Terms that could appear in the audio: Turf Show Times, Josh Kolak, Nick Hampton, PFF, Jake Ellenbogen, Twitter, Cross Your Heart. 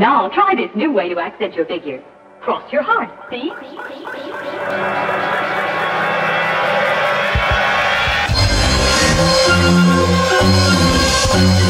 Now try this new way to accent your figure. Cross your heart. See?